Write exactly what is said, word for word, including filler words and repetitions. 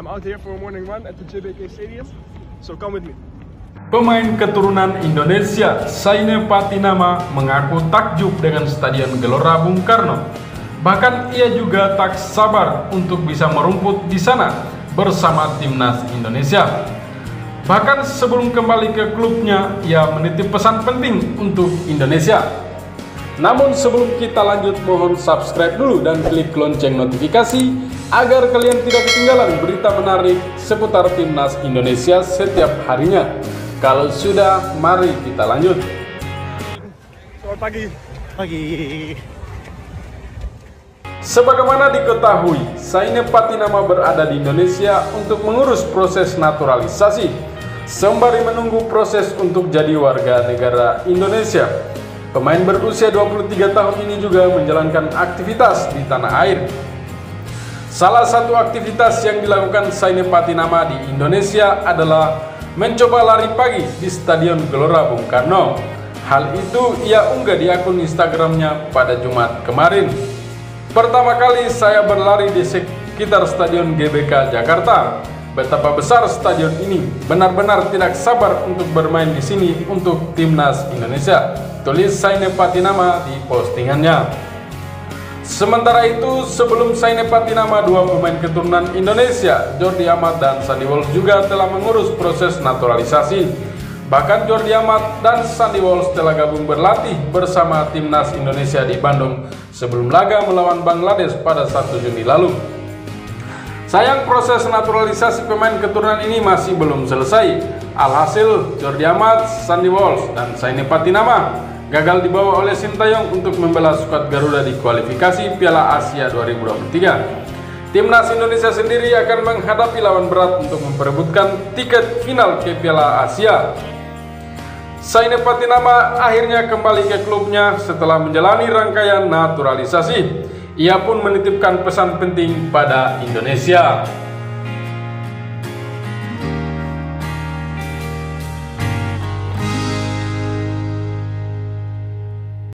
I'm out here for a morning run at the J B K Stadium, so come with me. Pemain keturunan Indonesia Shayne Pattynama mengaku takjub dengan Stadion Gelora Bung Karno. Bahkan ia juga tak sabar untuk bisa merumput di sana bersama timnas Indonesia. Bahkan sebelum kembali ke klubnya, ia menitip pesan penting untuk Indonesia. Namun sebelum kita lanjut, mohon subscribe dulu dan klik lonceng notifikasi agar kalian tidak ketinggalan berita menarik seputar timnas Indonesia setiap harinya. Kalau sudah, mari kita lanjut. Selamat pagi. Pagi. Sebagaimana diketahui, Shayne Pattynama berada di Indonesia untuk mengurus proses naturalisasi, sembari menunggu proses untuk jadi warga negara Indonesia. Pemain berusia dua puluh tiga tahun ini juga menjalankan aktivitas di tanah air. Salah satu aktivitas yang dilakukan Shayne Pattynama di Indonesia adalah mencoba lari pagi di Stadion Gelora Bung Karno. Hal itu ia unggah di akun Instagramnya pada Jumat kemarin. Pertama kali saya berlari di sekitar Stadion G B K Jakarta. Betapa besar stadion ini, benar-benar tidak sabar untuk bermain di sini untuk timnas Indonesia, tulis Shayne Pattynama di postingannya. Sementara itu, sebelum Shayne Pattynama, dua pemain keturunan Indonesia, Jordi Amat dan Sandy Walsh, juga telah mengurus proses naturalisasi. Bahkan Jordi Amat dan Sandy Walsh telah gabung berlatih bersama timnas Indonesia di Bandung sebelum laga melawan Bangladesh pada satu Juni lalu. Sayang, proses naturalisasi pemain keturunan ini masih belum selesai. Alhasil, Jordi Amat, Sandy Walsh, dan Shayne Pattynama gagal dibawa oleh Shin Tae-yong untuk membela skuad Garuda di kualifikasi Piala Asia dua ribu dua puluh tiga. Timnas Indonesia sendiri akan menghadapi lawan berat untuk memperebutkan tiket final ke Piala Asia. Shayne Pattynama akhirnya kembali ke klubnya setelah menjalani rangkaian naturalisasi. Ia pun menitipkan pesan penting pada Indonesia.